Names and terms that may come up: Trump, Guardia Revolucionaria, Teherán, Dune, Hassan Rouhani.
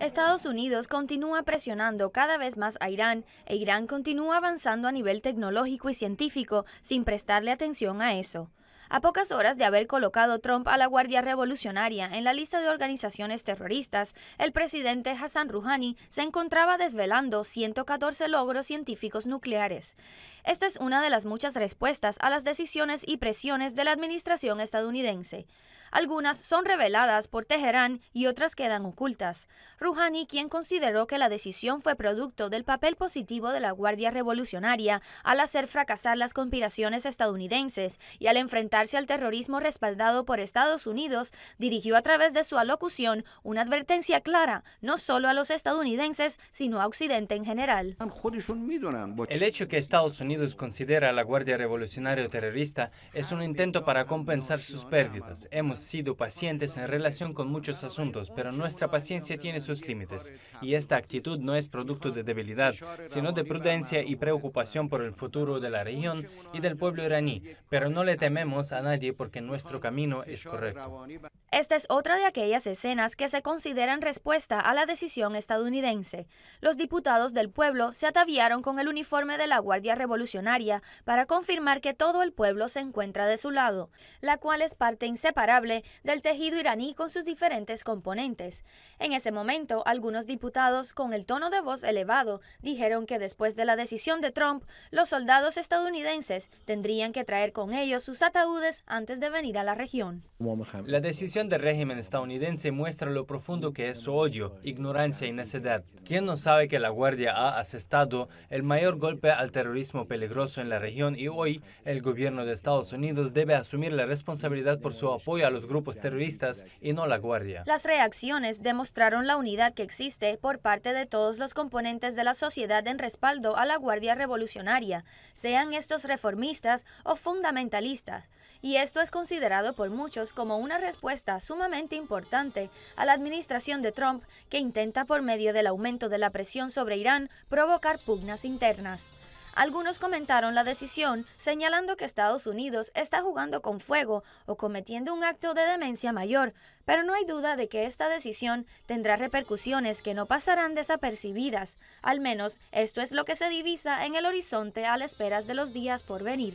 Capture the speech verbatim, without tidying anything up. Estados Unidos continúa presionando cada vez más a Irán, e Irán continúa avanzando a nivel tecnológico y científico sin prestarle atención a eso. A pocas horas de haber colocado Trump a la Guardia Revolucionaria en la lista de organizaciones terroristas, el presidente Hassan Rouhani se encontraba desvelando ciento catorce logros científicos nucleares. Esta es una de las muchas respuestas a las decisiones y presiones de la administración estadounidense. Algunas son reveladas por Teherán y otras quedan ocultas. Rouhani, quien consideró que la decisión fue producto del papel positivo de la Guardia Revolucionaria al hacer fracasar las conspiraciones estadounidenses y al enfrentar al terrorismo respaldado por Estados Unidos, dirigió a través de su alocución una advertencia clara, no solo a los estadounidenses, sino a Occidente en general. El hecho que Estados Unidos considera a la Guardia Revolucionaria terrorista es un intento para compensar sus pérdidas. Hemos sido pacientes en relación con muchos asuntos, pero nuestra paciencia tiene sus límites, y esta actitud no es producto de debilidad, sino de prudencia y preocupación por el futuro de la región y del pueblo iraní, pero no le tememos a nadie porque nuestro camino es correcto. Esta es otra de aquellas escenas que se consideran respuesta a la decisión estadounidense. Los diputados del pueblo se ataviaron con el uniforme de la Guardia Revolucionaria para confirmar que todo el pueblo se encuentra de su lado, la cual es parte inseparable del tejido iraní con sus diferentes componentes. En ese momento, algunos diputados, con el tono de voz elevado, dijeron que después de la decisión de Trump, los soldados estadounidenses tendrían que traer con ellos sus ataúdes antes de venir a la región. La decisión del régimen estadounidense muestra lo profundo que es su odio, ignorancia y necedad. ¿Quién no sabe que la Guardia ha asestado el mayor golpe al terrorismo peligroso en la región y hoy el gobierno de Estados Unidos debe asumir la responsabilidad por su apoyo a los grupos terroristas y no la Guardia? Las reacciones demostraron la unidad que existe por parte de todos los componentes de la sociedad en respaldo a la Guardia Revolucionaria, sean estos reformistas o fundamentalistas. Y esto es considerado por muchos como una respuesta sumamente importante a la administración de Trump, que intenta por medio del aumento de la presión sobre Irán provocar pugnas internas. Algunos comentaron la decisión señalando que Estados Unidos está jugando con fuego o cometiendo un acto de demencia mayor, pero no hay duda de que esta decisión tendrá repercusiones que no pasarán desapercibidas. Al menos esto es lo que se divisa en el horizonte a la espera de los días por venir.